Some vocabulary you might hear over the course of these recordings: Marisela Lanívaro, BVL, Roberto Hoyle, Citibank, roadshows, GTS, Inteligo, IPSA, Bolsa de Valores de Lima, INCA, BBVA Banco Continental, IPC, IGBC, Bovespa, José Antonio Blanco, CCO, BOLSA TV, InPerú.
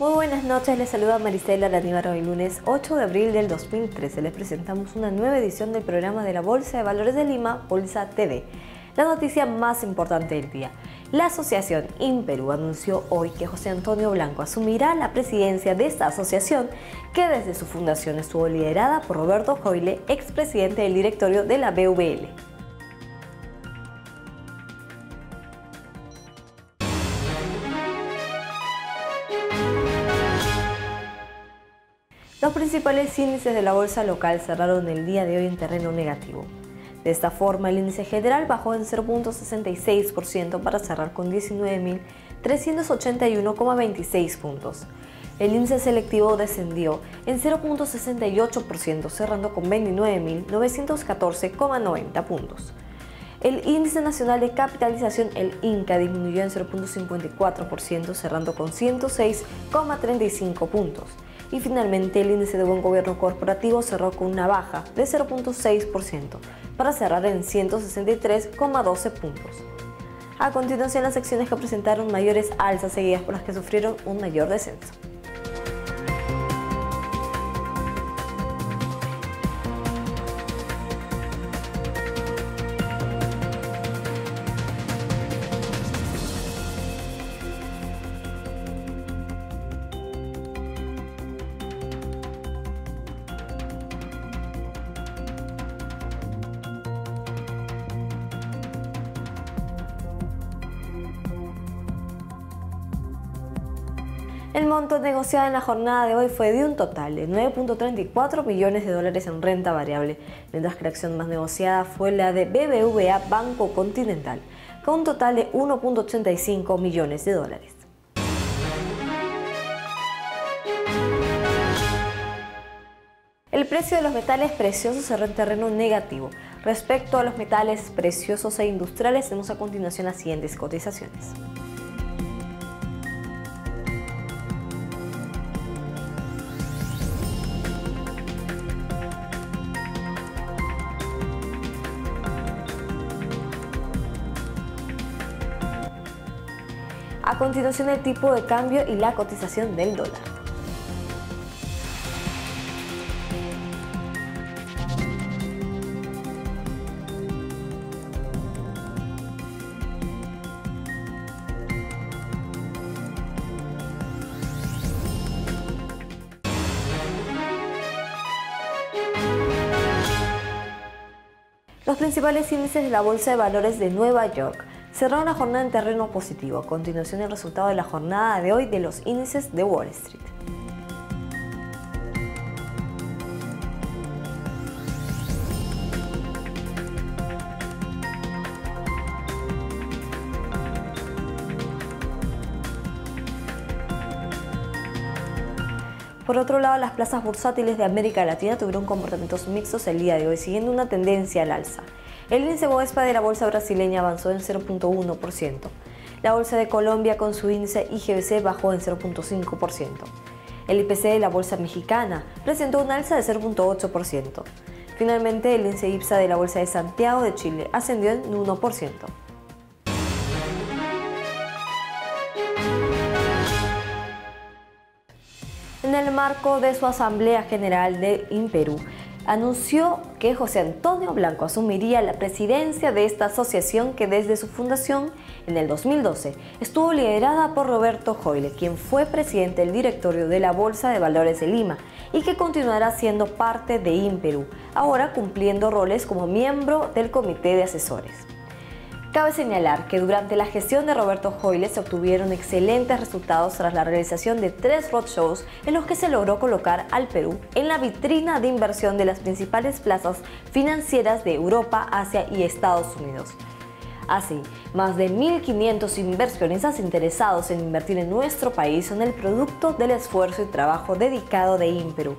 Muy buenas noches, les saluda Marisela Lanívaro. El lunes 8 de abril del 2013 les presentamos una nueva edición del programa de la Bolsa de Valores de Lima, Bolsa TV. La noticia más importante del día. La asociación InPerú anunció hoy que José Antonio Blanco asumirá la presidencia de esta asociación que desde su fundación estuvo liderada por Roberto Hoyle, expresidente del directorio de la BVL. Los principales índices de la bolsa local cerraron el día de hoy en terreno negativo. De esta forma, el índice general bajó en 0.66% para cerrar con 19.381,26 puntos. El índice selectivo descendió en 0.68% cerrando con 29.914,90 puntos. El índice nacional de capitalización, el INCA, disminuyó en 0.54% cerrando con 106,35 puntos. Y finalmente el índice de buen gobierno corporativo cerró con una baja de 0.6% para cerrar en 163,12 puntos. A continuación, las secciones que presentaron mayores alzas seguidas por las que sufrieron un mayor descenso. El monto negociado en la jornada de hoy fue de un total de 9.34 millones de dólares en renta variable, mientras que la acción más negociada fue la de BBVA Banco Continental, con un total de 1.85 millones de dólares. El precio de los metales preciosos cerró en terreno negativo. Respecto a los metales preciosos e industriales, vemos a continuación las siguientes cotizaciones. A continuación, el tipo de cambio y la cotización del dólar. Los principales índices de la Bolsa de Valores de Nueva York cerró una jornada en terreno positivo. A continuación, el resultado de la jornada de hoy de los índices de Wall Street. Por otro lado, las plazas bursátiles de América Latina tuvieron comportamientos mixtos el día de hoy, siguiendo una tendencia al alza. El índice Bovespa de la bolsa brasileña avanzó en 0.1%. La bolsa de Colombia con su índice IGBC bajó en 0.5%. El IPC de la bolsa mexicana presentó un alza de 0.8%. Finalmente, el índice IPSA de la bolsa de Santiago de Chile ascendió en 1%. En el marco de su Asamblea General de InPerú, anunció que José Antonio Blanco asumiría la presidencia de esta asociación que desde su fundación en el 2012 estuvo liderada por Roberto Hoyle, quien fue presidente del directorio de la Bolsa de Valores de Lima y que continuará siendo parte de InPerú, ahora cumpliendo roles como miembro del comité de asesores. Cabe señalar que durante la gestión de Roberto Hoyle se obtuvieron excelentes resultados tras la realización de 3 roadshows en los que se logró colocar al Perú en la vitrina de inversión de las principales plazas financieras de Europa, Asia y Estados Unidos. Así, más de 1.500 inversionistas interesados en invertir en nuestro país son el producto del esfuerzo y trabajo dedicado de InPerú,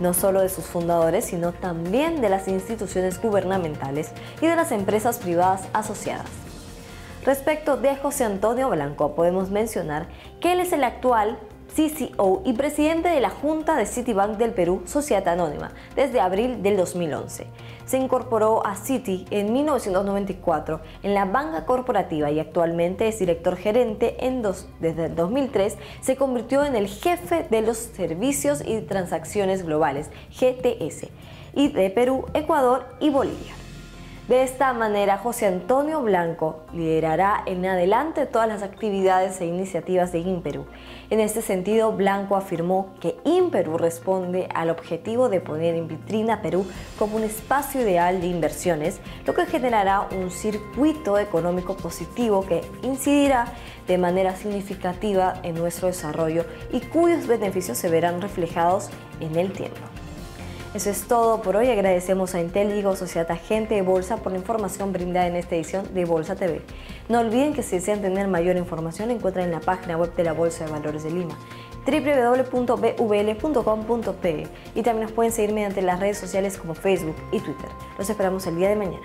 no solo de sus fundadores, sino también de las instituciones gubernamentales y de las empresas privadas asociadas. Respecto de José Antonio Blanco, podemos mencionar que él es el actual CCO y presidente de la Junta de Citibank del Perú, Sociedad Anónima, desde abril del 2011. Se incorporó a Citi en 1994 en la banca corporativa y actualmente es director gerente. Desde el 2003 se convirtió en el jefe de los servicios y transacciones globales, GTS, y de Perú, Ecuador y Bolivia. De esta manera, José Antonio Blanco liderará en adelante todas las actividades e iniciativas de InPerú. En este sentido, Blanco afirmó que InPerú responde al objetivo de poner en vitrina a Perú como un espacio ideal de inversiones, lo que generará un circuito económico positivo que incidirá de manera significativa en nuestro desarrollo y cuyos beneficios se verán reflejados en el tiempo. Eso es todo por hoy. Agradecemos a Inteligo, Sociedad Agente de Bolsa, por la información brindada en esta edición de Bolsa TV. No olviden que si desean tener mayor información, encuentran en la página web de la Bolsa de Valores de Lima, www.bvl.com.pe, y también nos pueden seguir mediante las redes sociales como Facebook y Twitter. Los esperamos el día de mañana.